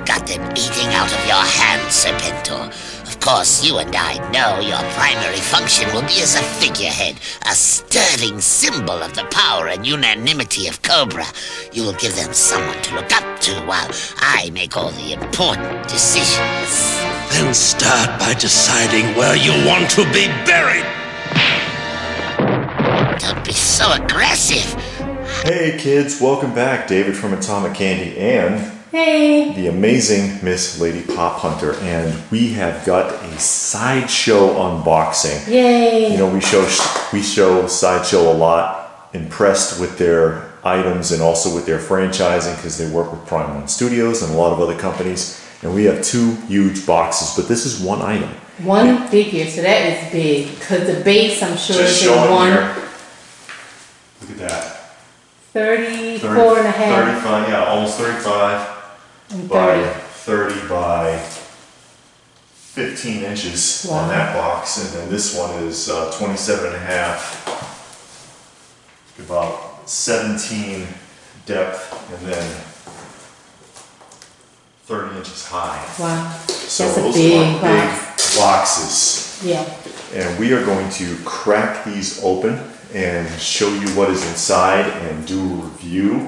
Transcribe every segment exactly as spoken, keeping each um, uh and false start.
You've got them eating out of your hand, Serpentor. Of course, you and I know your primary function will be as a figurehead, a sterling symbol of the power and unanimity of Cobra. You will give them someone to look up to while I make all the important decisions. Then start by deciding where you want to be buried. Don't be so aggressive. Hey kids, welcome back. David from Atomic Candy and... Hey! The amazing Miss Lady Pop Hunter, and we have got a Sideshow unboxing. Yay! You know, we show we show Sideshow a lot, impressed with their items and also with their franchising because they work with Prime one Studios and a lot of other companies. And we have two huge boxes, but this is one item. One yeah. figure, so that is big because the base, I'm sure, Just is show in one. Here. Look at that. thirty-four and a half. thirty-five, yeah, almost thirty-five. by thirty by fifteen inches wow. on that box, and then this one is uh, twenty-seven and a half, about seventeen depth, and then thirty inches high. Wow, so that's those a big are box. big boxes. Yeah, and we are going to crack these open and show you what is inside and do a review.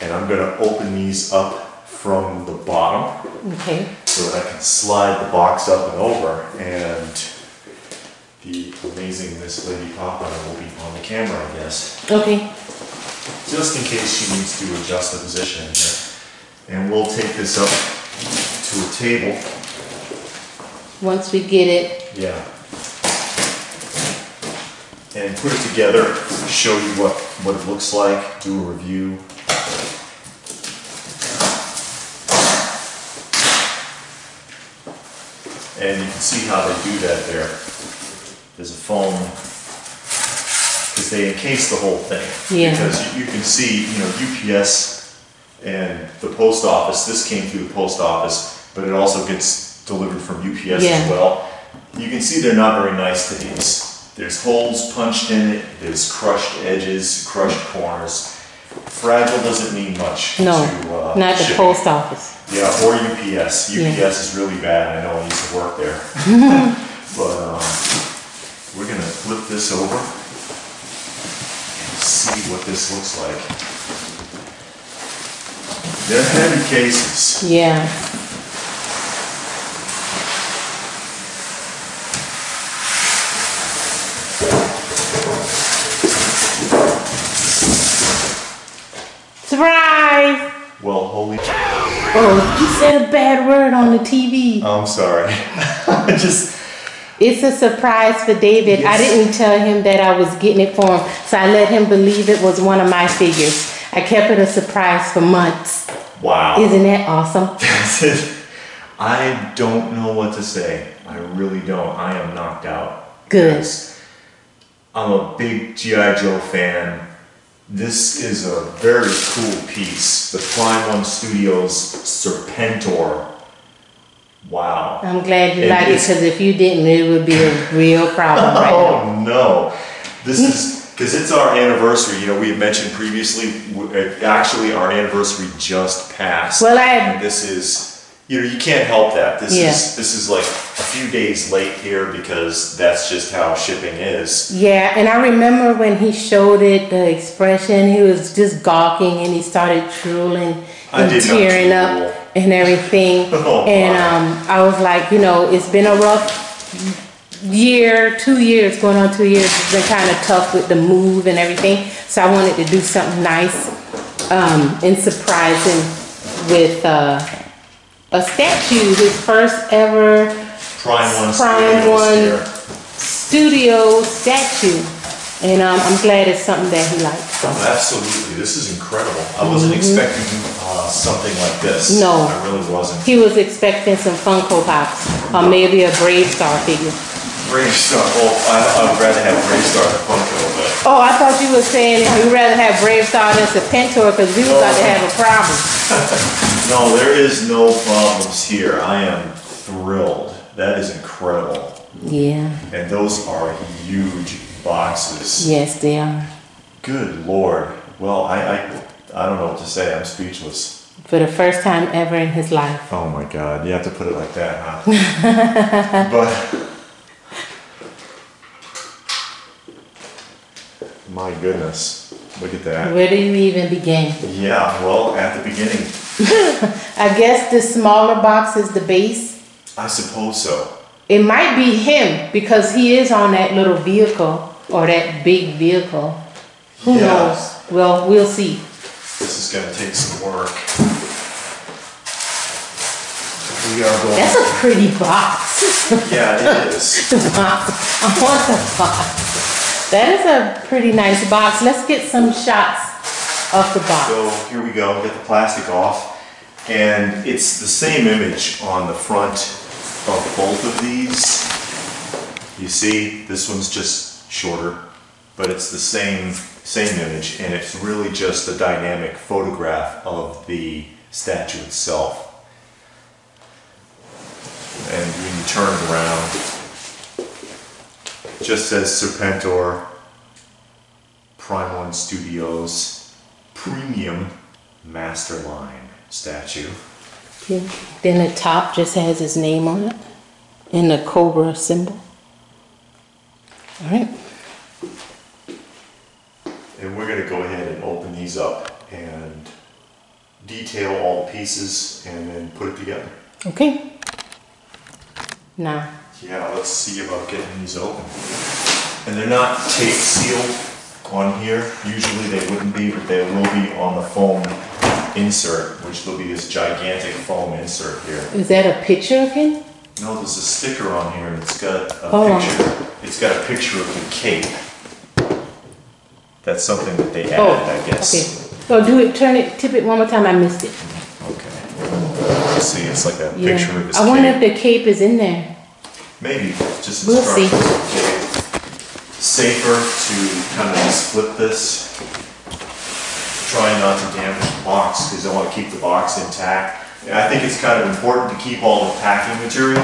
And I'm going to open these up from the bottom, okay, so that I can slide the box up and over, and the amazing Miss Lady Papa will be on the camera, I guess. Okay. Just in case she needs to adjust the position in here. And we'll take this up to a table. Once we get it. Yeah. And put it together, show you what, what it looks like, do a review. And you can see how they do that there. There's a foam, because they encase the whole thing. Yeah. Because you, you can see, you know, U P S and the post office, this came through the post office, but it also gets delivered from U P S yeah. as well. You can see they're not very nice to these. There's holes punched in it, there's crushed edges, crushed corners. Fragile doesn't mean much. No, to, uh, not the shipping. Post office. Yeah, or U P S. U P S yeah. is really bad. I know I used to work there. But um, we're going to flip this over and see what this looks like. They're heavy cases. Yeah. Surprise! Well, holy... Oh, you said a bad word on the T V. I'm sorry. I just... It's a surprise for David. Yes. I didn't tell him that I was getting it for him, so I let him believe it was one of my figures. I kept it a surprise for months. Wow. Isn't that awesome? That's it. I don't know what to say. I really don't. I am knocked out. Good. I'm a big G I Joe fan. This is a very cool piece. The Prime one Studios Serpentor. Wow. I'm glad you like it, because if you didn't, it would be a real problem right now. Oh, no. This is, because it's our anniversary. You know, we had mentioned previously, actually, our anniversary just passed. Well, I... And this is, you know, you can't help that. This yeah. is, this is like a few days late here, because that's just how shipping is. Yeah, and I remember when he showed it, the expression, he was just gawking and he started drooling and tearing up and everything. Oh, and um, I was like, you know, it's been a rough year, two years, going on two years. It's been kind of tough with the move and everything. So I wanted to do something nice um, and surprising with uh, a statue, his first ever Prime one Studio statue, and um, I'm glad it's something that he likes. So. Oh, absolutely, this is incredible. I wasn't mm-hmm. expecting uh, something like this. No, I really wasn't. He was expecting some Funko Pops, or maybe a Brave Star figure. Brave Star. Well, I, I would rather have Brave Star than Funko. But... Oh, I thought you were saying that you'd rather have Brave Star than Serpentor, because we were about to have a problem. No, there is no problems here. I am thrilled. That is incredible. Yeah. And those are huge boxes. Yes, they are. Good Lord. Well, I, I, I don't know what to say. I'm speechless. For the first time ever in his life. Oh my God, you have to put it like that, huh? But, my goodness, look at that. Where do you even begin? Yeah, well, at the beginning. I guess the smaller box is the base? I suppose so. It might be him, because he is on that little vehicle, or that big vehicle. Who yeah. knows? Well, we'll see. This is going to take some work. We are going That's a pretty box. Yeah, it is. The box. I want the box. That is a pretty nice box. Let's get some shots of the box. So here we go. Get the plastic off. And it's the same image on the front of both of these. You see, this one's just shorter, but it's the same same image, and it's really just a dynamic photograph of the statue itself. And when you turn it around, it just says Serpentor, Prime one Studios, Premium Masterline statue. Yeah. Then the top just has his name on it, and the Cobra symbol. All right. And we're going to go ahead and open these up and detail all the pieces and then put it together. Okay. Now. Yeah, let's see about getting these open. And they're not tape sealed on here. Usually they wouldn't be, but they will be on the foam insert, which will be this gigantic foam insert here. Is that a picture of him? No, there's a sticker on here. It's got a oh. picture. It's got a picture of the cape. That's something that they added, oh, I guess. Okay. So do it, turn it, tip it one more time. I missed it. Okay. Let's see, it's like a yeah. picture of his I cape. wonder if the cape is in there. Maybe. Just we'll see. Safer to kind of just flip this. Try not to damage the box because I want to keep the box intact. And I think it's kind of important to keep all the packing material,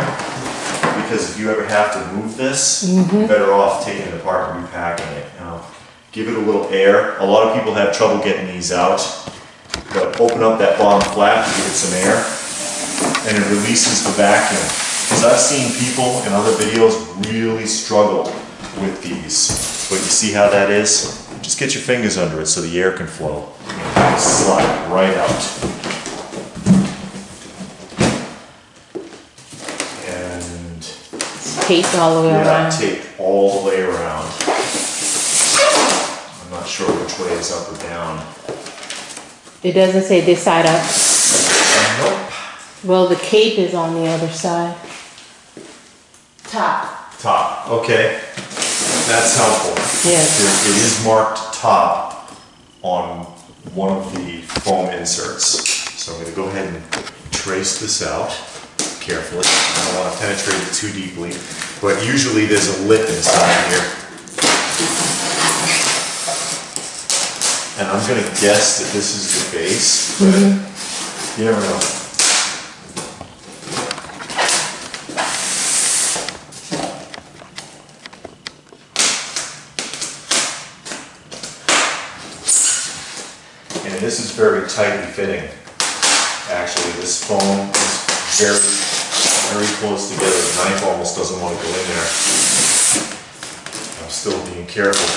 because if you ever have to move this, mm-hmm. you're better off taking it apart and repacking it. Now, give it a little air. A lot of people have trouble getting these out, but open up that bottom flap to give it some air, and it releases the vacuum. Because I've seen people in other videos really struggle with these. But you see how that is? Just get your fingers under it so the air can flow. And slide right out. And tape all the way around. Yeah, tape all the way around. I'm not sure which way is up or down. It doesn't say this side up. Nope. Well, the cape is on the other side. Top. Top. Okay. That's helpful. Yes. It, it is marked top on one of the foam inserts. So I'm going to go ahead and trace this out carefully. I don't want to penetrate it too deeply. But usually there's a lip inside here. And I'm going to guess that this is the base, but mm-hmm. you never know. And this is very tightly fitting. Actually, this foam is very, very close together. The knife almost doesn't want to go in there. I'm still being careful.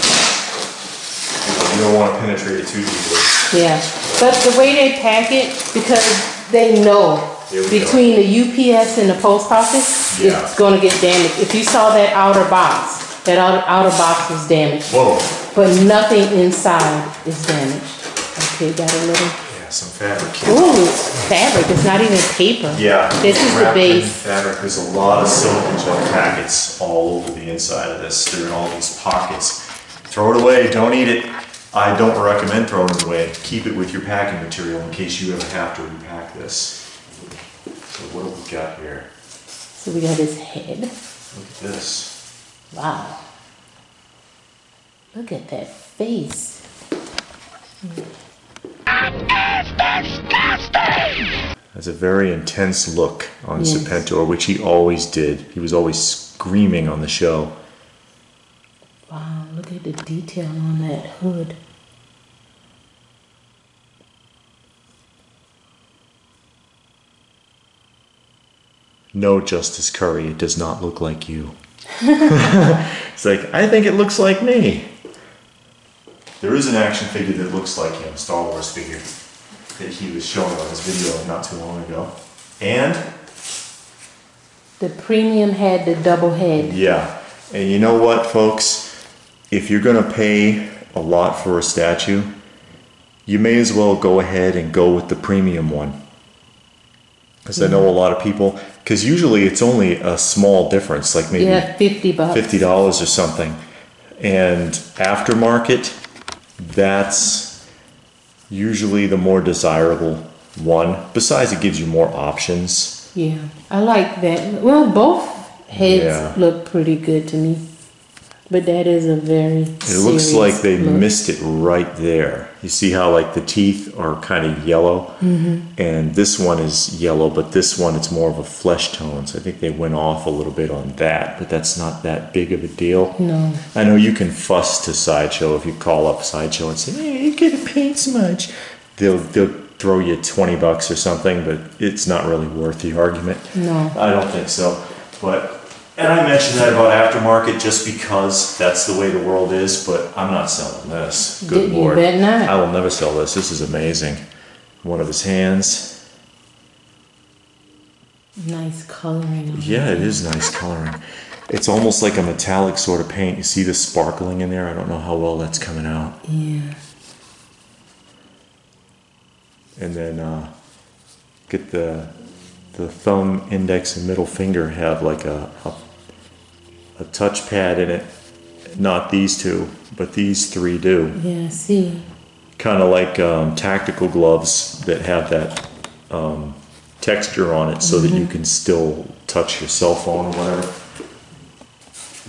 You don't want to penetrate it too deeply. Yeah, but the way they pack it, because they know between go. the U P S and the post office, yeah. it's going to get damaged. If you saw that outer box, that outer, outer box was damaged. Whoa! But nothing inside is damaged. Okay, got a little. Yeah, some fabric. Here. Ooh, it's fabric. It's not even paper. Yeah. This is the base. Fabric. There's a lot of silicone gel packets all over the inside of this. They're in all these pockets. Throw it away. Don't eat it. I don't recommend throwing it away. Keep it with your packing material in case you ever have to repack this. So what have we got here? So we got his head. Look at this. Wow. Look at that face. That is disgusting! That's a very intense look on yes. Serpentor, which he always did. He was always screaming on the show. Wow, look at the detail on that hood. no, Justice Curry, it does not look like you. It's like, I think it looks like me. There is an action figure that looks like him, Star Wars figure, that he was showing on his video not too long ago. And? The premium had the double head. Yeah. And you know what, folks? If you're going to pay a lot for a statue, you may as well go ahead and go with the premium one. Because mm-hmm. I know a lot of people, because usually it's only a small difference, like maybe yeah, fifty bucks. fifty dollars or something. And aftermarket, that's usually the more desirable one. Besides, it gives you more options. Yeah, I like that. Well, both heads yeah. look pretty good to me. But that is a very It looks like they look. missed it right there. You see how like the teeth are kind of yellow? Mm-hmm. And this one is yellow, but this one, it's more of a flesh tone. So I think they went off a little bit on that, but that's not that big of a deal. No. I know you can fuss to Sideshow if you call up Sideshow and say, hey, you could paint so much. They'll, they'll throw you twenty bucks or something, but it's not really worth the argument. No. I don't think so. But... And I mentioned that about aftermarket just because that's the way the world is, but I'm not selling this. Good you Lord. Bet not. I will never sell this. This is amazing. One of his hands. Nice coloring. Yeah, it is nice coloring. It's almost like a metallic sort of paint. You see the sparkling in there? I don't know how well that's coming out. Yeah. And then uh, get the... the thumb, index, and middle finger have like a, a, a touch pad in it. Not these two, but these three do. Yeah, I see. Kind of like um, tactical gloves that have that um, texture on it so mm-hmm. that you can still touch your cell phone or whatever.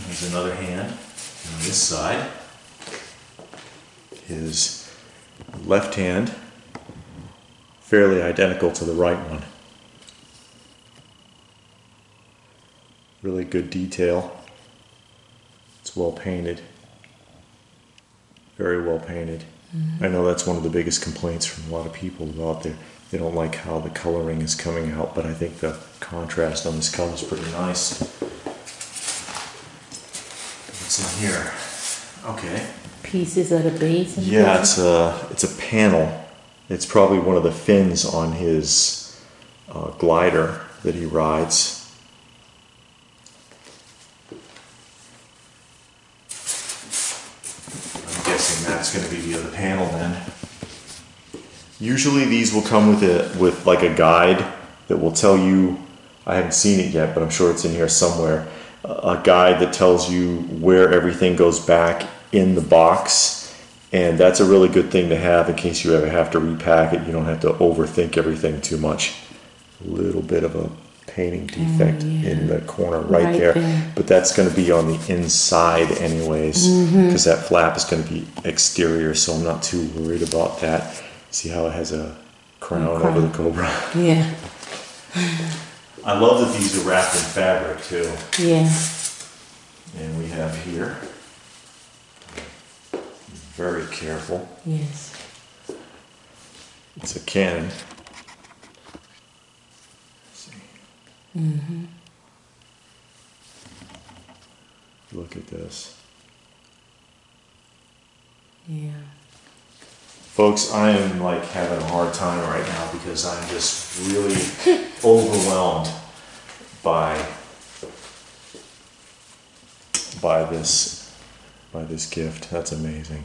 There's another hand on this side. His left hand, fairly identical to the right one. Really good detail. It's well painted. Very well painted. Mm-hmm. I know that's one of the biggest complaints from a lot of people about their, they don't like how the coloring is coming out, but I think the contrast on this cover is pretty nice. What's in here? Okay. Pieces of the base. Yeah, it's a, it's a panel. It's probably one of the fins on his uh, glider that he rides. That's going to be the other panel then. Usually these will come with a with like a guide that will tell you, I haven't seen it yet, but I'm sure it's in here somewhere, a guide that tells you where everything goes back in the box. And that's a really good thing to have in case you ever have to repack it. You don't have to overthink everything too much. A little bit of a painting defect oh, yeah. in the corner right, right there. there but that's going to be on the inside anyways because mm-hmm. that flap is going to be exterior, so I'm not too worried about that. See how it has a crown, crown. over the Cobra? Yeah. I love that these are wrapped in fabric too. Yeah. And we have here, very careful, yes, it's a cannon. Mm-hmm. Look at this. Yeah. Folks, I am like having a hard time right now because I'm just really overwhelmed by by this by this gift. That's amazing.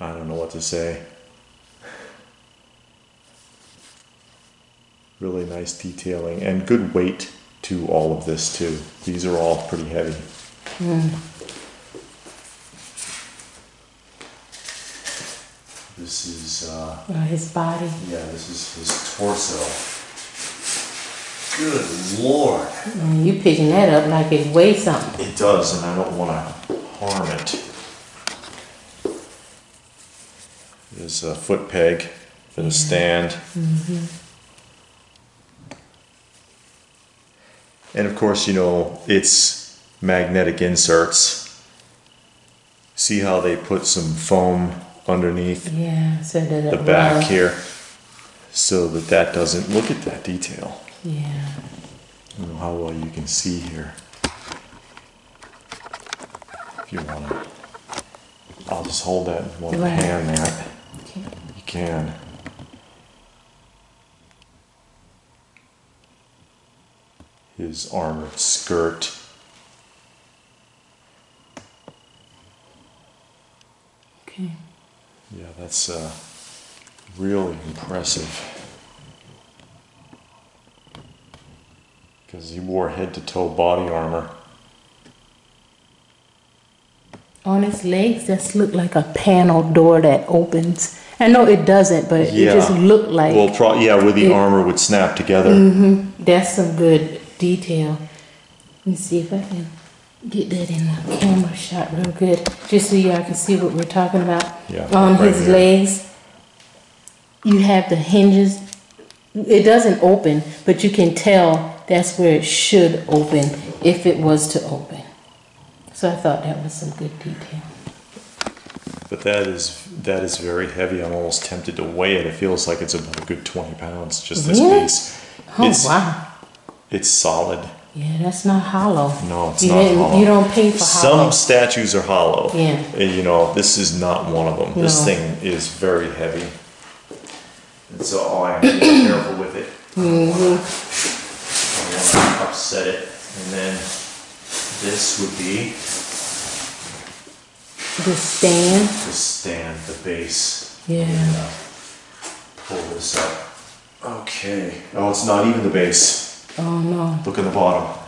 I don't know what to say. Really nice detailing and good weight to all of this too. These are all pretty heavy. Mm. This is uh, oh, his body. Yeah, this is his torso. Good Lord. Mm, you picking that up like it weighs something. It does, and I don't want to harm it. There's a foot peg for the yeah. stand. Mm-hmm. And of course, you know, it's magnetic inserts. See how they put some foam underneath yeah, so that the back roll. here so that that doesn't look at that detail. Yeah. I don't know how well you can see here. If you want to, I'll just hold that in one hand there. Okay. You can. His armored skirt. Okay. Yeah, that's uh, really impressive. Because he wore head-to-toe body armor. On his legs, this looked like a panel door that opens. I know it doesn't, but yeah. It just looked like... Well, pro yeah, where the it, armor would snap together. Mm-hmm. That's some good detail. Let me see if I can get that in the camera shot real good. Just so y'all can see what we're talking about. Yeah, On right his here. legs, you have the hinges. It doesn't open, but you can tell that's where it should open if it was to open. So I thought that was some good detail. But that is that is very heavy. I'm almost tempted to weigh it. It feels like it's about a good twenty pounds, just this yeah. piece. Oh, it's, wow. It's solid. Yeah, that's not hollow. No, it's you not hollow. You don't pay for hollow. Some statues are hollow. Yeah. And, you know, this is not one of them. No. This thing is very heavy. And so oh, I have to be careful with it. Mm-hmm. I don't want to upset it. And then... This would be the stand. The stand, the base. Yeah. And, uh, pull this up. Okay. Oh, it's not even the base. Oh no. Look at the bottom.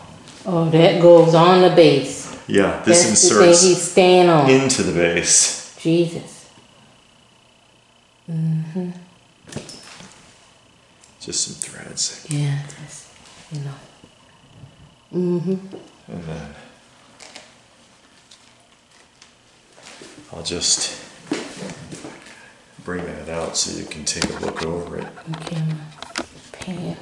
Oh, that goes on the base. Yeah, this That's inserts the thing he's staying on. into the base. Jesus. Mm-hmm. Just some threads. Yeah, just you know. Mm-hmm. And then I'll just bring that out so you can take a look over it. Okay, I'm gonna pan it.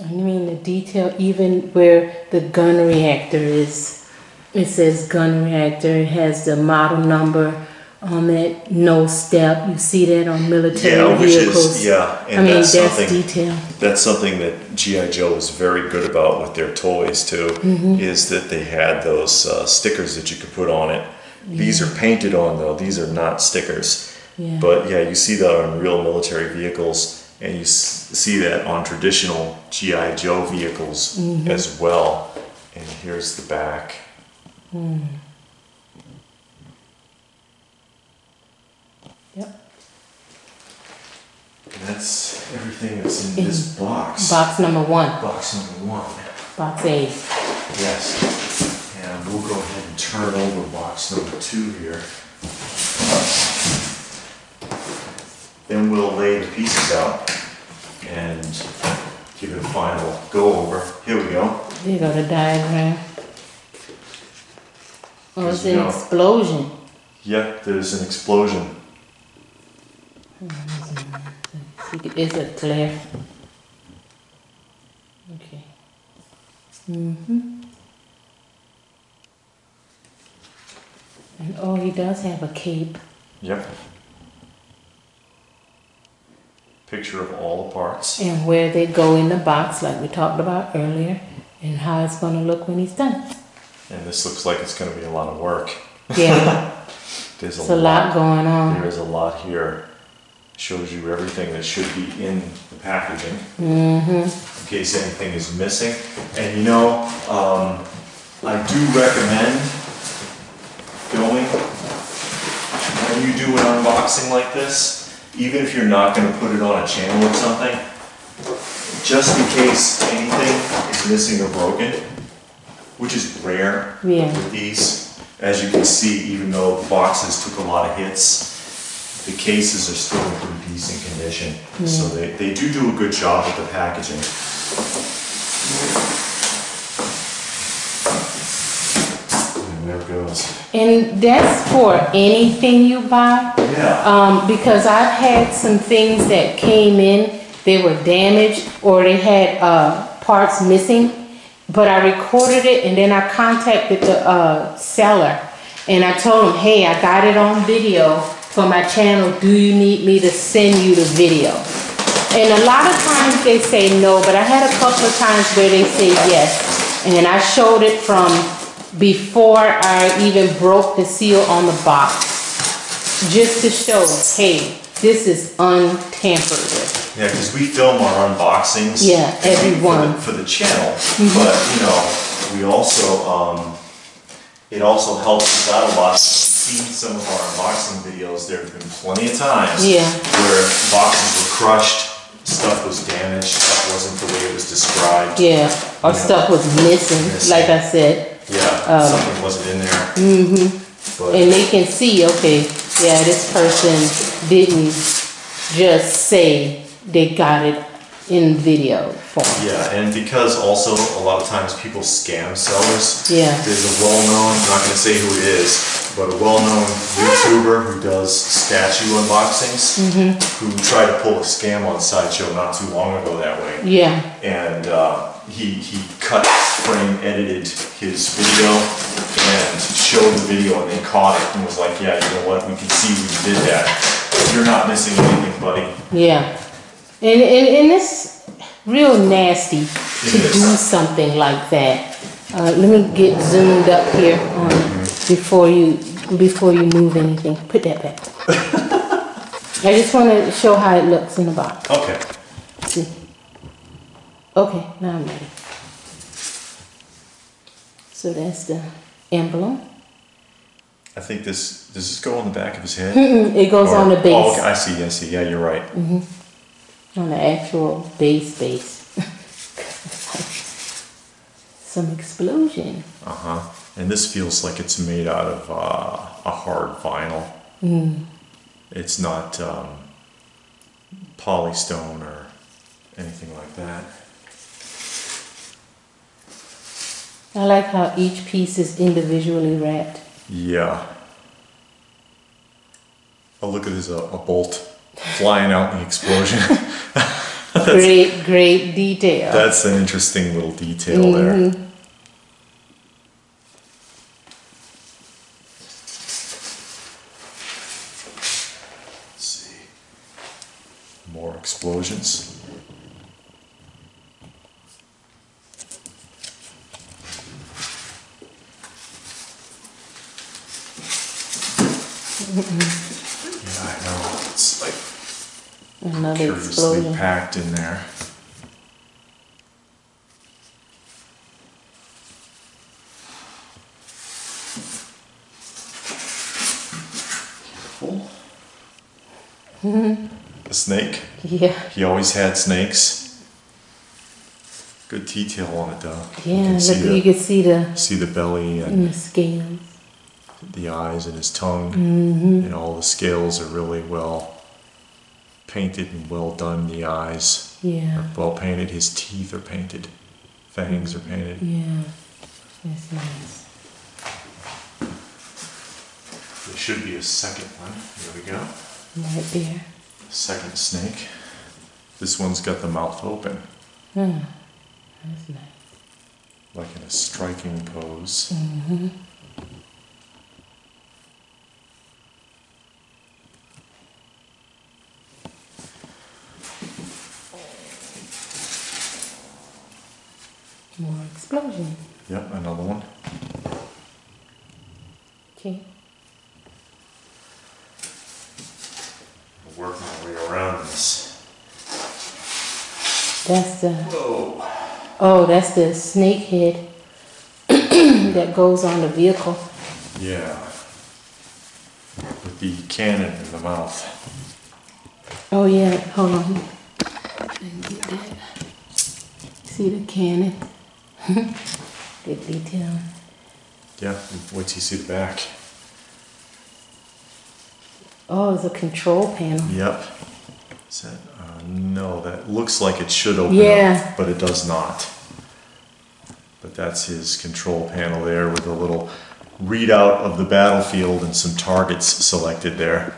I mean the detail, even where the gun reactor is. It says gun reactor, it has the model number on it, no step. You see that on military yeah, which vehicles. Is, yeah, and I mean, that's, that's detail. That's something that G I Joe is very good about with their toys too, mm-hmm. is that they had those uh, stickers that you could put on it. Yeah. These are painted on though. These are not stickers. Yeah. But yeah, you see that on real military vehicles, and you see that on traditional G I Joe vehicles mm-hmm. as well. And here's the back. Mm. Yep. And that's everything that's in, in this box. Box number one. Box number one. Box eight. Yes. And we'll go ahead and turn over box number two here. Then we'll lay the pieces out and give it a final go over. Here we go. There you go, the diagram. Oh, it's an explosion. Yeah, there's an explosion. Is it clear? Okay. Mm-hmm. And oh, he does have a cape. Yep. Picture of all the parts. And where they go in the box, like we talked about earlier, and how it's going to look when he's done. And this looks like it's going to be a lot of work. Yeah. There's a, a lot, lot going on. There is a lot here. Shows you everything that should be in the packaging mm-hmm. in case anything is missing. And you know, um, I do recommend going, when you do an unboxing like this, even if you're not going to put it on a channel or something, just in case anything is missing or broken, which is rare yeah. with these. As you can see, even though the boxes took a lot of hits, the cases are still in pretty decent condition. Mm. So they, they do do a good job with the packaging. And there it goes. And that's for anything you buy? Yeah. Um, because I've had some things that came in, they were damaged or they had uh, parts missing, but I recorded it and then I contacted the uh, seller and I told him, hey, I got it on video. for my channel, do you need me to send you the video? And a lot of times they say no, but I had a couple of times where they say yes. And I showed it from before I even broke the seal on the box, just to show, hey, this is untampered with. Yeah, because we film our unboxings. Yeah, everyone. For the, for the channel, mm-hmm. But you know, we also, um, it also helps us out a lot. Seen some of our unboxing videos, there have been plenty of times yeah. where boxes were crushed, stuff was damaged, stuff wasn't the way it was described. Yeah, or you stuff know, was missing, missing, like I said. Yeah, um, something wasn't in there. Mm-hmm. But, and they can see, okay, yeah, this person didn't just say they got it in video form. Yeah, and because also a lot of times people scam sellers. Yeah. There's a well-known, I'm not going to say who it is, but a well-known YouTuber who does statue unboxings, mm-hmm. who tried to pull a scam on Sideshow not too long ago that way. Yeah. And uh, he, he cut, frame edited his video and showed the video and they caught it and was like, yeah, you know what, we can see we did that. You're not missing anything, buddy. Yeah. And, and, and it's real nasty to do something like that. Uh, let me get zoomed up here um, before you before you move anything. Put that back. I just want to show how it looks in the box. Okay. Let's see. Okay, now I'm ready. So that's the emblem. I think this does this go on the back of his head? Mm-mm, it goes or, on the base. Oh, okay, I see. I see. Yeah, you're right. Mm-hmm. On the actual base base. Some explosion. Uh-huh. And this feels like it's made out of uh, a hard vinyl. Mm. It's not um, polystone or anything like that. I like how each piece is individually wrapped. Yeah. Oh, look at this, a, a bolt flying out in the explosion. Great, great detail. That's an interesting little detail mm-hmm. there. Let's see. More explosions. Mm-hmm. Yeah, I know. It's like another curiously explosion. Packed in there. Beautiful. Mm-hmm. A snake? Yeah. He always had snakes. Good detail on it though. Yeah, you can, look, see, the, you can see the see the belly and, and the scales. The eyes and his tongue, mm-hmm. and all the scales are really well painted and well done. The eyes yeah. are well painted. His teeth are painted. Fangs are painted. Yeah, that's nice. There should be a second one. Here we go. Right there. Second snake. This one's got the mouth open. Oh, that's nice. Like in a striking pose. Mm-hmm. More explosion. Yep, another one. Okay. Work my way around this. That's the. Whoa. Oh, that's the snake head that goes on the vehicle. Yeah. With the cannon in the mouth. Oh yeah, hold on. I can get that. See the cannon. Good detail. Yeah, wait till you see the back. Oh, it's a control panel. Yep. Is that, uh, no, that looks like it should open yeah. up, but it does not. But that's his control panel there with a little readout of the battlefield and some targets selected there.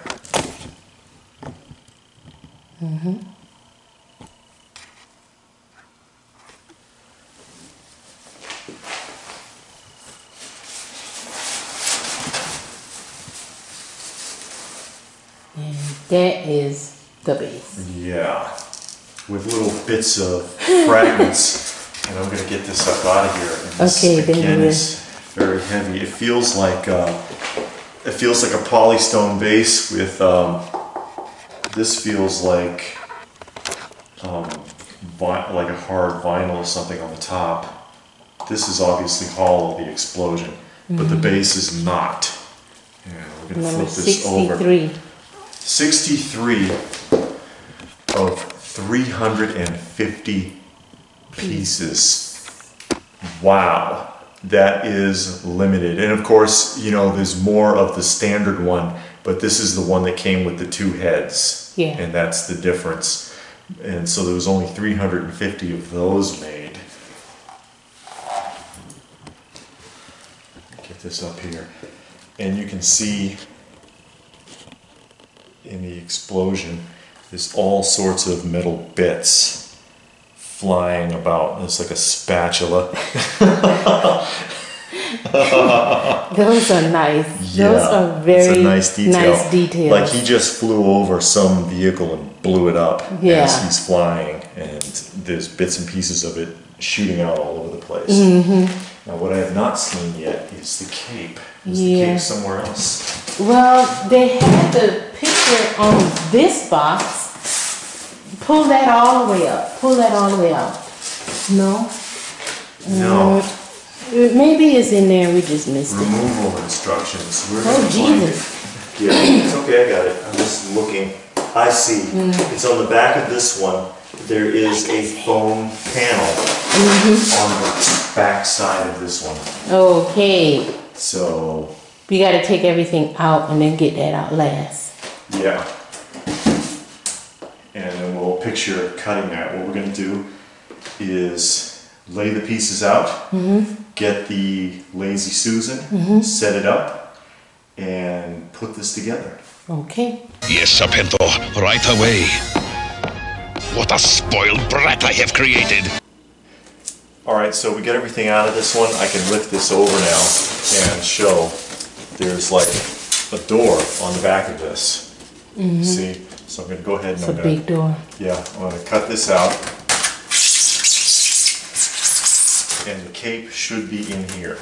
Mm-hmm. And that is the base. Yeah. With little bits of fragments. And I'm going to get this up out of here. And this, okay, again, is very heavy. It feels like uh, it feels like a polystone base with um, this feels like um, like a hard vinyl or something on the top. This is obviously hollow, the explosion, mm-hmm. but the base is not. And we're going to flip this over. sixty-three of three hundred fifty pieces. Wow, that is limited. And of course, you know, there's more of the standard one, but this is the one that came with the two heads. Yeah. And that's the difference. And so there was only three hundred fifty of those made. Get this up here. And you can see in the explosion, there's all sorts of metal bits flying about. It's like a spatula. Those are nice. Yeah, those are very nice detail. nice details. Like he just flew over some vehicle and blew it up yeah. as he's flying, and there's bits and pieces of it shooting out all over the place. Mm-hmm. Now what I have not seen yet is the cape. Is yeah. the cape somewhere else? Well, they had the picture on this box. Pull that all the way up. Pull that all the way up. No? No. Uh, maybe it's in there. We just missed Removal it. Removal instructions. We're oh, Jesus. It. Yeah, it's okay. I got it. I'm just looking. I see. Mm. It's on the back of this one. There is a foam panel mm-hmm. on the back side of this one. Okay. So we got to take everything out and then get that out last. Yeah. And then we'll picture cutting that. What we're going to do is lay the pieces out, mm-hmm. get the Lazy Susan, mm-hmm. set it up, and put this together. Okay. Yes, Serpentor, right away. What a spoiled brat I have created. All right, so we get everything out of this one. I can lift this over now and show there's like a door on the back of this. Mm-hmm. See? So I'm going to go ahead and it's I'm a gonna, big door. Yeah, I'm going to cut this out. And the cape should be in here.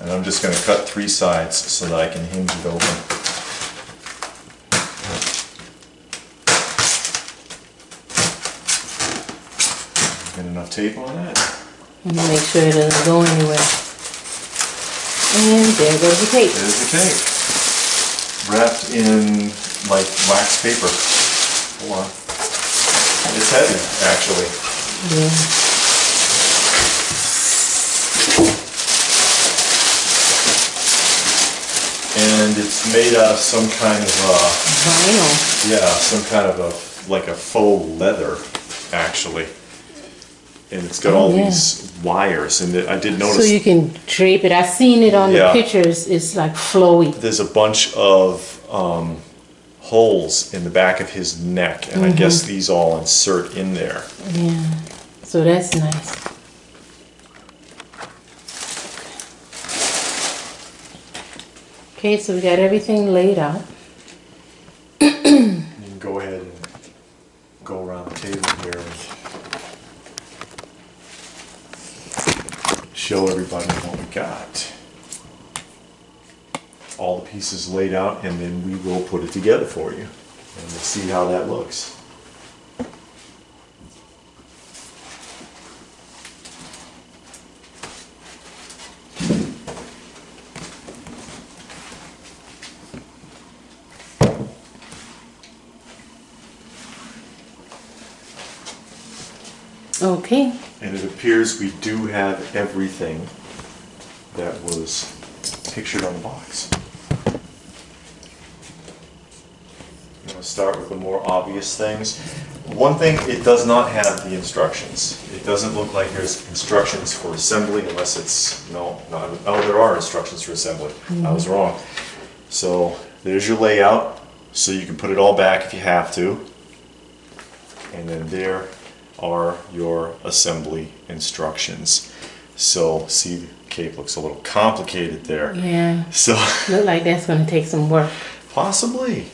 And I'm just going to cut three sides so that I can hinge it open. Enough tape on that. I'm gonna make sure it doesn't go anywhere. And there goes the tape. There's the tape. Wrapped in like wax paper. Hold on. It's heavy, actually. Yeah. And it's made out of some kind of a vinyl. Yeah, some kind of a like a faux leather, actually. And it's got oh, all yeah. these wires, and I did notice. So you can drape it. I've seen it on yeah. the pictures. It's like flowy. There's a bunch of um, holes in the back of his neck, and mm-hmm. I guess these all insert in there. Yeah. So that's nice. Okay, so we got everything laid out. You can go ahead and go around the table here. Show everybody what we got. All the pieces laid out, and then we will put it together for you. And we'll see how that looks. Okay. And it appears we do have everything that was pictured on the box. I'm going to start with the more obvious things. One thing, it does not have the instructions. It doesn't look like there's instructions for assembly unless it's, no, not, oh, there are instructions for assembly. Mm-hmm. I was wrong. So there's your layout, so you can put it all back if you have to. And then there are your assembly instructions. So see, the cape looks a little complicated there. Yeah. So look like that's going to take some work. Possibly.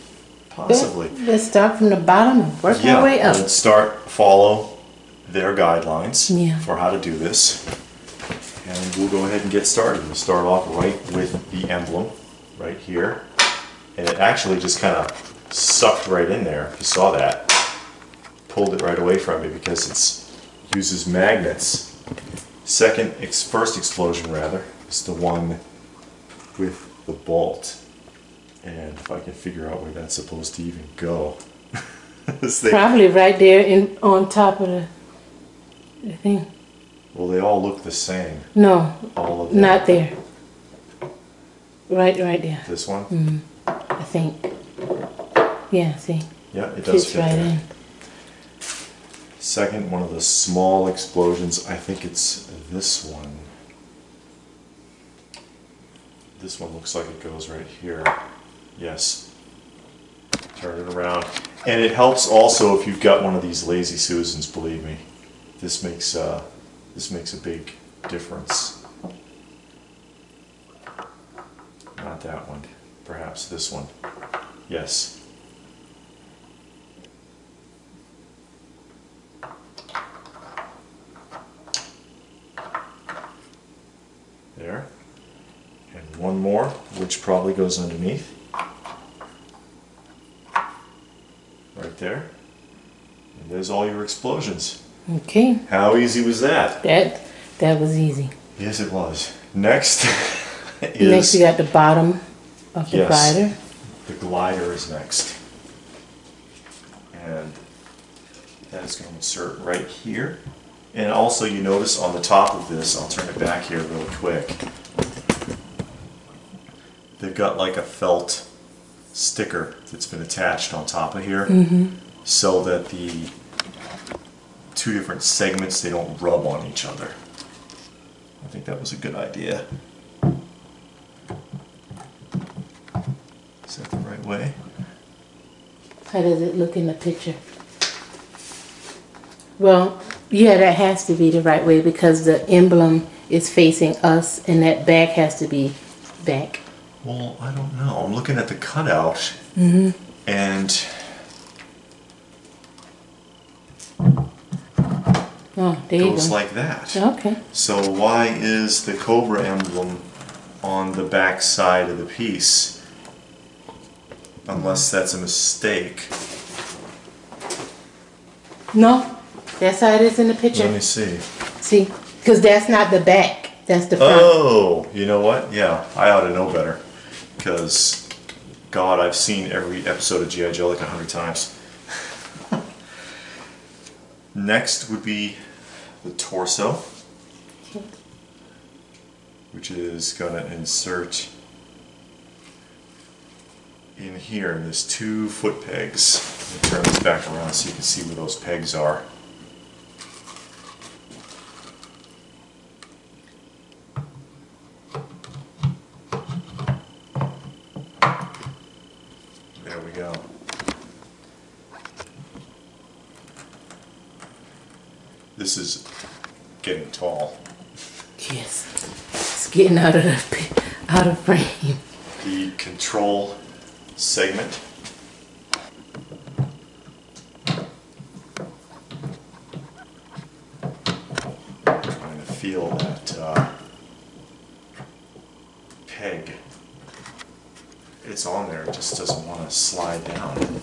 Possibly. Let's start from the bottom and work yeah, our way up. Let's start, follow their guidelines yeah. for how to do this. And we'll go ahead and get started. We'll start off right with the emblem right here. And it actually just kind of sucked right in there. If you saw that, pulled it right away from me because it uses magnets. Second, ex first explosion rather, is the one with the bolt. And if I can figure out where that's supposed to even go. This thing. Probably right there in on top of the, the thing. Well, they all look the same. No, all of them. Not there. Right, right there. This one? Mm, I think. Yeah, see? Yeah, it does fit right in. Second, one of the small explosions. I think it's this one. This one looks like it goes right here. Yes. Turn it around. And it helps also if you've got one of these lazy Susans, believe me. This makes uh, this makes a big difference. Not that one. Perhaps this one. Yes. There. And one more, which probably goes underneath. Right there. And there's all your explosions. Okay. How easy was that? That that was easy. Yes, it was. Next is... Next you got the bottom of the yes, glider. The glider is next. And that is going to insert right here. And also you notice on the top of this, I'll turn it back here real quick. They've got like a felt sticker that's been attached on top of here mm-hmm. so that the two different segments, they don't rub on each other. I think that was a good idea. Is that the right way? How does it look in the picture? Well, yeah, that has to be the right way because the emblem is facing us and that back has to be back. Well, I don't know. I'm looking at the cutout, mm-hmm. and... Oh, there you go. Goes like that. Okay. So why is the Cobra emblem on the back side of the piece? Unless that's a mistake. No, that's how it is in the picture. Let me see. See, because that's not the back. That's the front. Oh, you know what? Yeah, I ought to know better. Because, God, I've seen every episode of G I Joe like a hundred times. Next would be the torso, which is going to insert in here. And there's two foot pegs. Turn this back around so you can see where those pegs are. This is getting tall. Yes, it's getting out of the, out of frame. The control segment. I'm trying to feel that uh, peg. It's on there, it just doesn't want to slide down.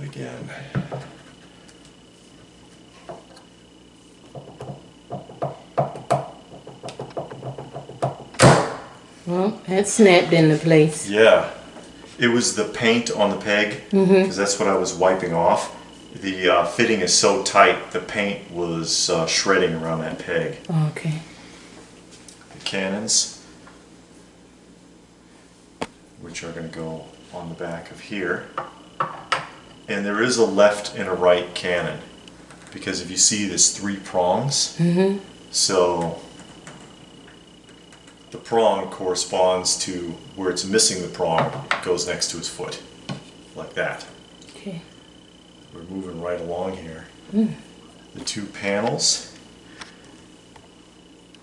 Again. Well, that snapped into place. Yeah. It was the paint on the peg, because mm-hmm. that's what I was wiping off. The uh, fitting is so tight, the paint was uh, shredding around that peg. Okay. The cannons, which are going to go on the back of here. And there is a left and a right cannon. because if you see, there's three prongs. Mm-hmm. So the prong corresponds to where it's missing the prong, goes next to his foot, like that. Okay. We're moving right along here. Mm. The two panels,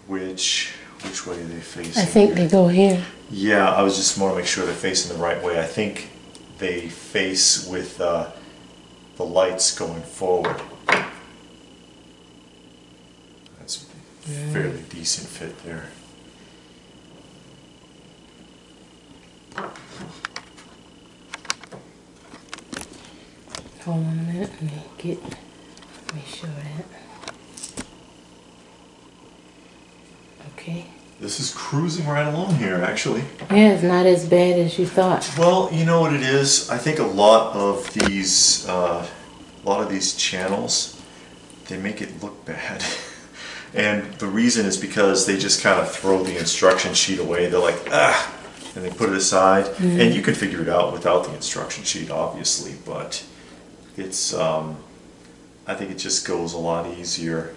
which, which way are they facing? I think here? They go here. Yeah, I was just want to make sure they're facing the right way. I think they face with uh, the lights going forward. That's a yeah. fairly decent fit there. Hold on a minute, let me get, let me show that. Okay. This is cruising right along here, actually. Yeah, it's not as bad as you thought. Well, you know what it is. I think a lot of these, uh, a lot of these channels, they make it look bad, and the reason is because they just kind of throw the instruction sheet away. They're like, ah. And they put it aside, mm-hmm. and you can figure it out without the instruction sheet, obviously, but it's, um, I think it just goes a lot easier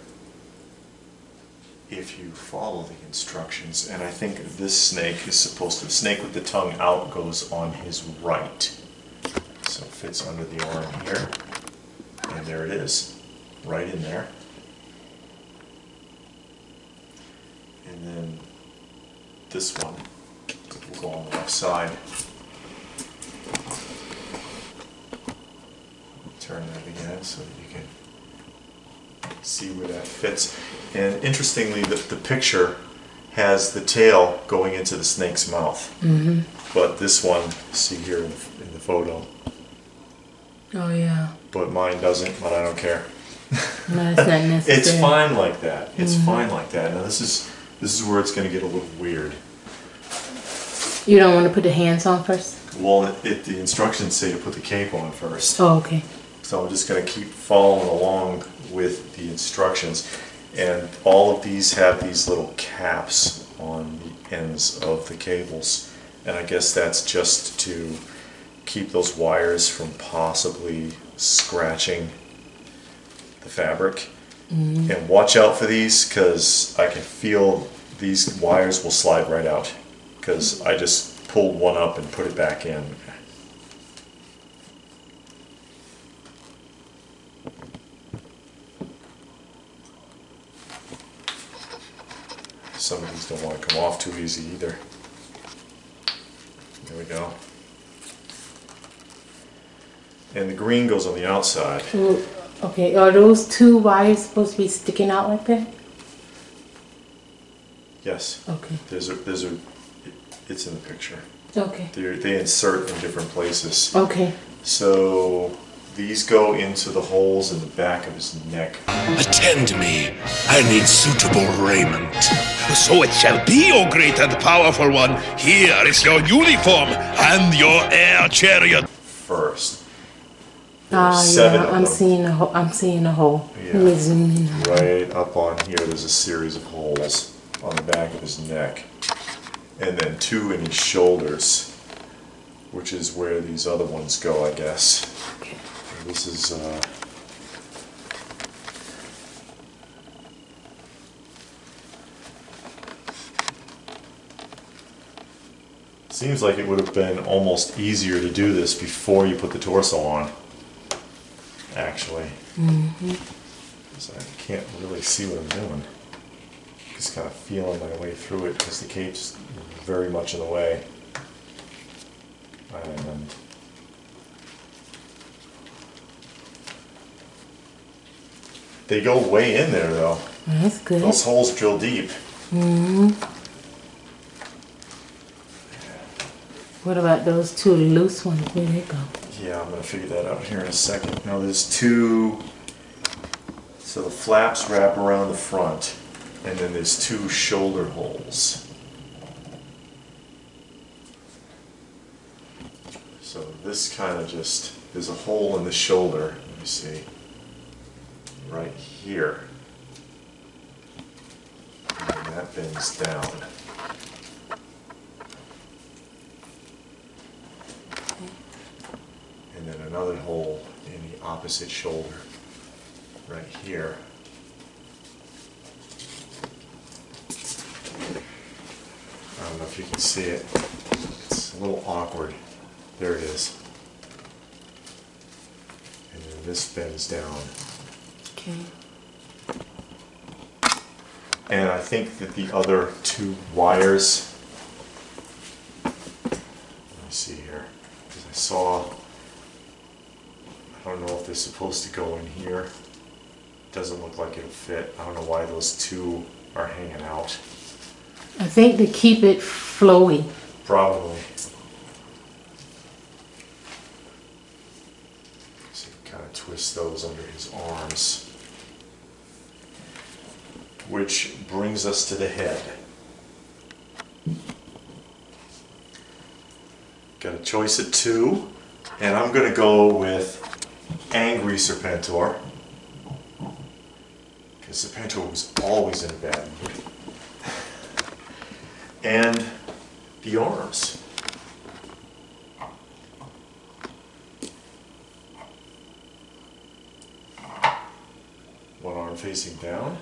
if you follow the instructions. And I think this snake is supposed to, the snake with the tongue out goes on his right. So it fits under the arm here, and there it is, right in there. And then this one. We'll go on the left side. Turn that again so that you can see where that fits. And interestingly, the, the picture has the tail going into the snake's mouth. Mm-hmm. But this one, see here in, in the photo. Oh, yeah. But mine doesn't, but I don't care. No, it's not necessary. It's fine like that. It's mm-hmm. fine like that. Now, this is, this is where it's going to get a little weird. You don't want to put the hands on first? Well, it, it, the instructions say to put the cape on first. Oh, okay. So I'm just going to keep following along with the instructions. And all of these have these little caps on the ends of the cables. And I guess that's just to keep those wires from possibly scratching the fabric. Mm-hmm. And watch out for these, because I can feel these wires will slide right out. Because I just pulled one up and put it back in. Some of these don't want to come off too easy either. There we go. And the green goes on the outside. Ooh, okay, are those two wires supposed to be sticking out like that? Yes. Okay. There's a there's a It's in the picture. Okay. They're, they insert in different places. Okay. So these go into the holes in the back of his neck. Attend me. I need suitable raiment. So it shall be, O great and powerful one. Here is your uniform and your air chariot. First. Ah, yeah. I'm seeing a hole. I'm seeing a hole. Yeah. Let me zoom in. Right up on here, there's a series of holes on the back of his neck. And then two in his shoulders, which is where these other ones go, I guess. Okay. This is, uh, seems like it would have been almost easier to do this before you put the torso on, actually. Mm-hmm. So I can't really see what I'm doing. Just kind of feeling my way through it because the cape's very much in the way. And they go way in there though. That's good. Those holes drill deep. Mm-hmm. What about those two loose ones? Where they go? Yeah, I'm going to figure that out here in a second. Now there's two, so the flaps wrap around the front. And then there's two shoulder holes. So this kind of just, there's a hole in the shoulder, let me see, right here. And that bends down. And then another hole in the opposite shoulder. right here. I don't know if you can see it. It's a little awkward. There it is. And then this bends down. Okay. And I think that the other two wires, let me see here, because I saw, I don't know if they're supposed to go in here. It doesn't look like it'll fit. I don't know why those two are hanging out. I think to keep it flowy. Probably. Let's see, kind of twist those under his arms. Which brings us to the head. Got a choice of two, and I'm going to go with Angry Serpentor, because Serpentor was always in a bad mood, and the arms. One arm facing down.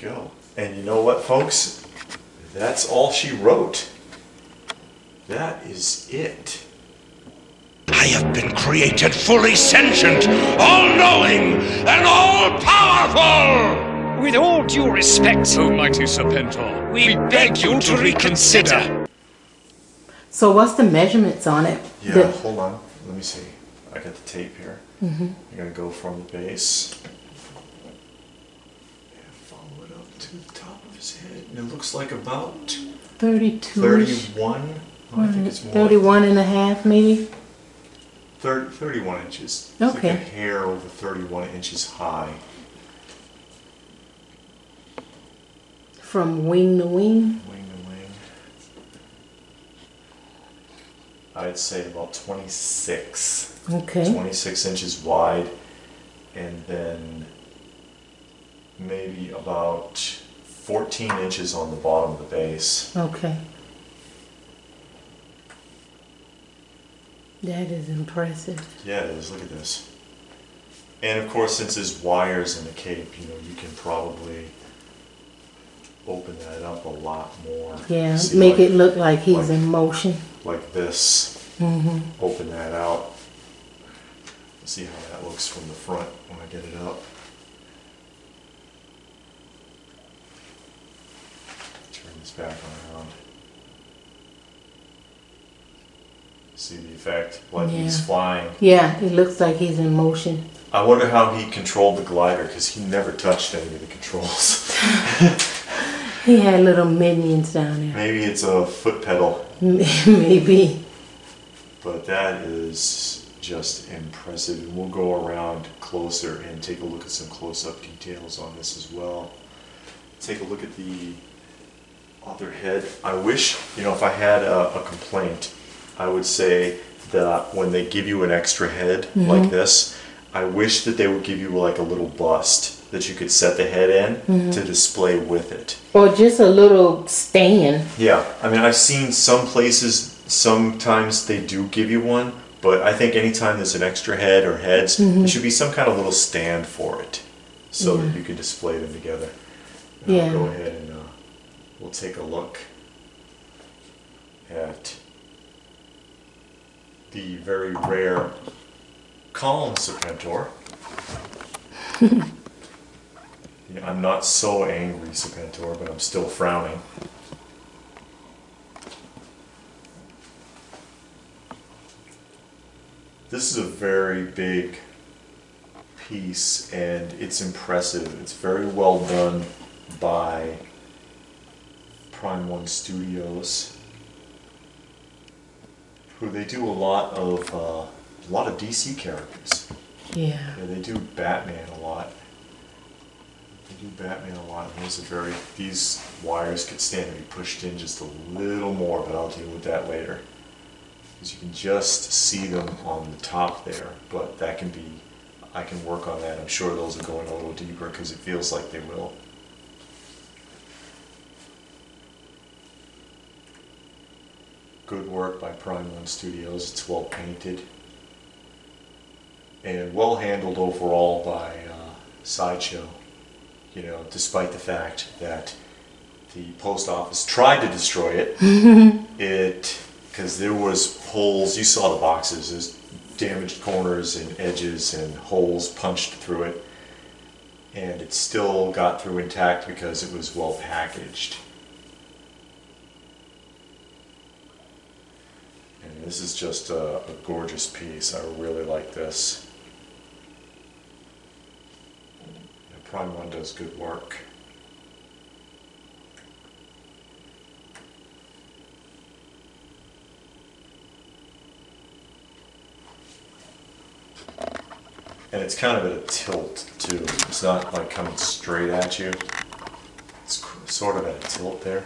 Go. And you know what, folks? That's all she wrote. That is it. I have been created fully sentient, all-knowing, and all-powerful! With all due respect, O mighty Serpentor, we, we beg, beg you to reconsider. reconsider. So what's the measurements on it? Yeah, the hold on. Let me see. I got the tape here. Mm-hmm. I'm going to go from the base. To the top of his head, and it looks like about thirty-two, thirty-one. Oh, I think it's more thirty-one like and a half, maybe. thirty, thirty-one inches. Okay. It's like a hair over thirty-one inches high. From wing to wing. Wing to wing. I'd say about twenty-six. Okay. Twenty-six inches wide, and then maybe about fourteen inches on the bottom of the base. Okay. That is impressive. Yeah, it is. Look at this. And of course, since there's wires in the cape, you know, you can probably open that up a lot more. Yeah, see, make like, it look like he's like, in motion. Like this. Mm-hmm. Open that out. See how that looks from the front when I get it up. Back around. See the effect? Like yeah. He's flying. Yeah, it looks like he's in motion. I wonder how he controlled the glider, because he never touched any of the controls. He had little minions down there. Maybe it's a foot pedal. Maybe. But that is just impressive. And we'll go around closer and take a look at some close-up details on this as well. Take a look at the other head. I wish, you know, if I had a, a complaint, I would say that when they give you an extra head mm-hmm. like this, I wish that they would give you like a little bust that you could set the head in mm-hmm. to display with it. Or just a little stand. Yeah. I mean, I've seen some places, sometimes they do give you one, but I think anytime there's an extra head or heads, mm-hmm. there should be some kind of little stand for it so yeah. that you can display them together. And yeah. I'll go ahead and uh, we'll take a look at the very rare calm Serpentor. Yeah, I'm not so angry Serpentor, but I'm still frowning. This is a very big piece and it's impressive. It's very well done by Prime one Studios, who they do a lot of uh, a lot of D C characters. Yeah. Yeah. They do Batman a lot. They do Batman a lot. And those are very these wires could stand to be pushed in just a little more, but I'll deal with that later. Because you can just see them on the top there, but that can be. I can work on that. I'm sure those are going a little deeper because it feels like they will. good work by Prime one Studios. It's well painted and well handled overall by uh, Sideshow, you know, despite the fact that the post office tried to destroy it, it because there was holes, you saw the boxes, there's damaged corners and edges and holes punched through it, and it still got through intact because it was well packaged. And this is just a, a gorgeous piece. I really like this. Prime one does good work. And it's kind of at a tilt too. It's not like coming straight at you. It's sort of at a tilt there.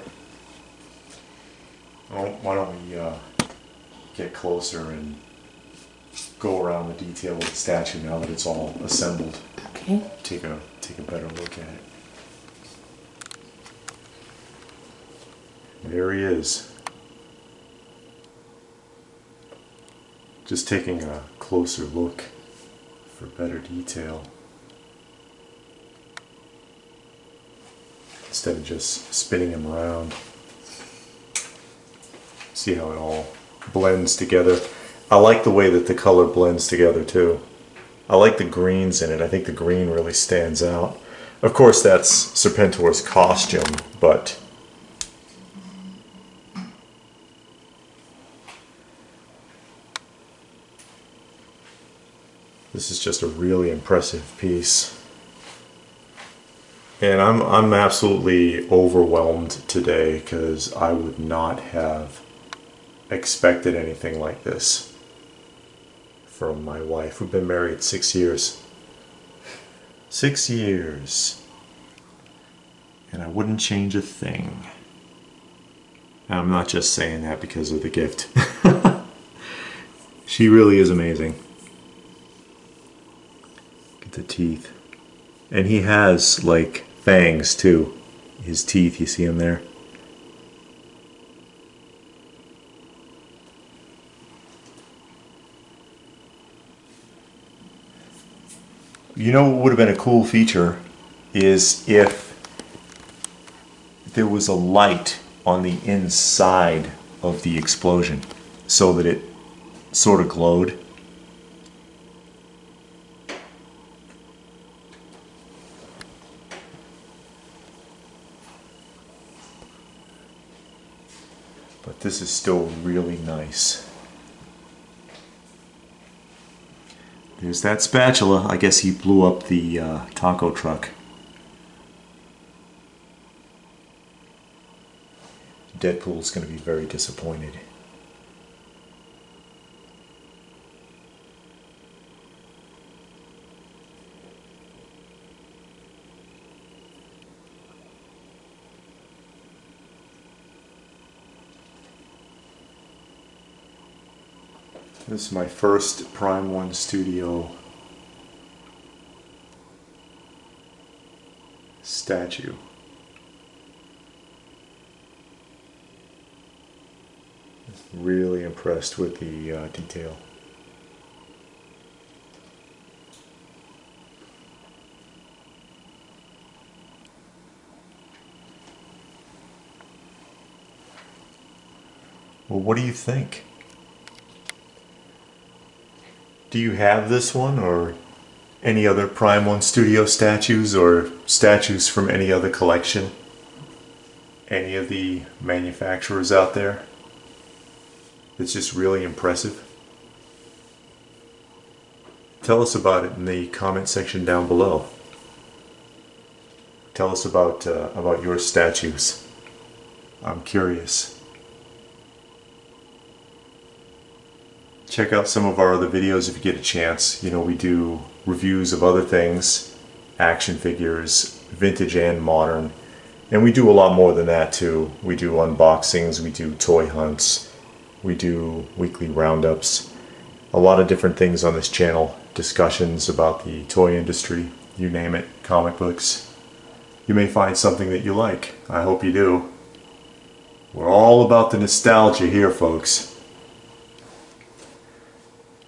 Why don't we uh, get closer and go around the detail of the statue now that it's all assembled. Okay. Take a take a better look at it. There he is. Just taking a closer look for better detail instead of just spinning him around. See how it all blends together. I like the way that the color blends together too. I like the greens in it. I think the green really stands out. Of course, that's Serpentor's costume, but this is just a really impressive piece. And I'm, I'm absolutely overwhelmed today because I would not have expected anything like this from my wife. We've been married six years. Six years. And I wouldn't change a thing. And I'm not just saying that because of the gift. She really is amazing. Look at the teeth. And he has like fangs too. His teeth, you see him there? You know what would have been a cool feature is if there was a light on the inside of the explosion so that it sort of glowed. But this is still really nice. There's that spatula. I guess he blew up the uh, taco truck. Deadpool's going to be very disappointed. This is my first Prime one Studio statue. Really impressed with the uh, detail. Well, what do you think? Do you have this one or any other Prime one Studio statues or statues from any other collection? Any of the manufacturers out there? It's just really impressive. Tell us about it in the comment section down below. Tell us about, uh, about your statues. I'm curious. Check out some of our other videos if you get a chance. You know, we do reviews of other things, action figures, vintage and modern. And we do a lot more than that too. We do unboxings, we do toy hunts, we do weekly roundups. A lot of different things on this channel. Discussions about the toy industry, you name it, comic books. You may find something that you like. I hope you do. We're all about the nostalgia here, folks.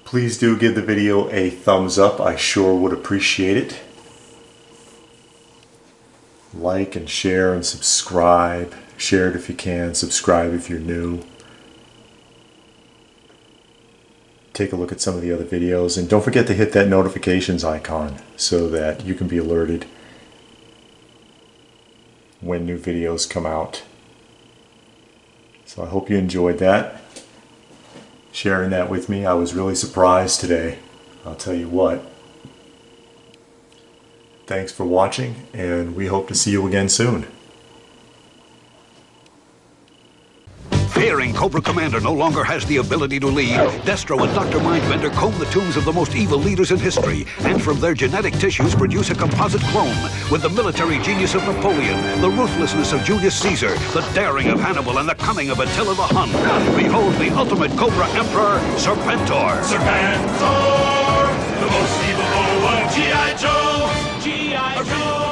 Please do give the video a thumbs up. I sure would appreciate it. Like and share and subscribe. Share it if you can. Subscribe if you're new. Take a look at some of the other videos, and don't forget to hit that notifications icon so that you can be alerted when new videos come out. So I hope you enjoyed that, sharing that with me. I was really surprised today, I'll tell you what. Thanks for watching, and we hope to see you again soon. Fearing Cobra Commander no longer has the ability to lead, Destro and Doctor Mindbender comb the tombs of the most evil leaders in history, and from their genetic tissues produce a composite clone with the military genius of Napoleon, the ruthlessness of Julius Caesar, the daring of Hannibal, and the cunning of Attila the Hun. Behold the ultimate Cobra Emperor, Serpentor. Serpentor, the most evil one, G I Joe. G I Joe.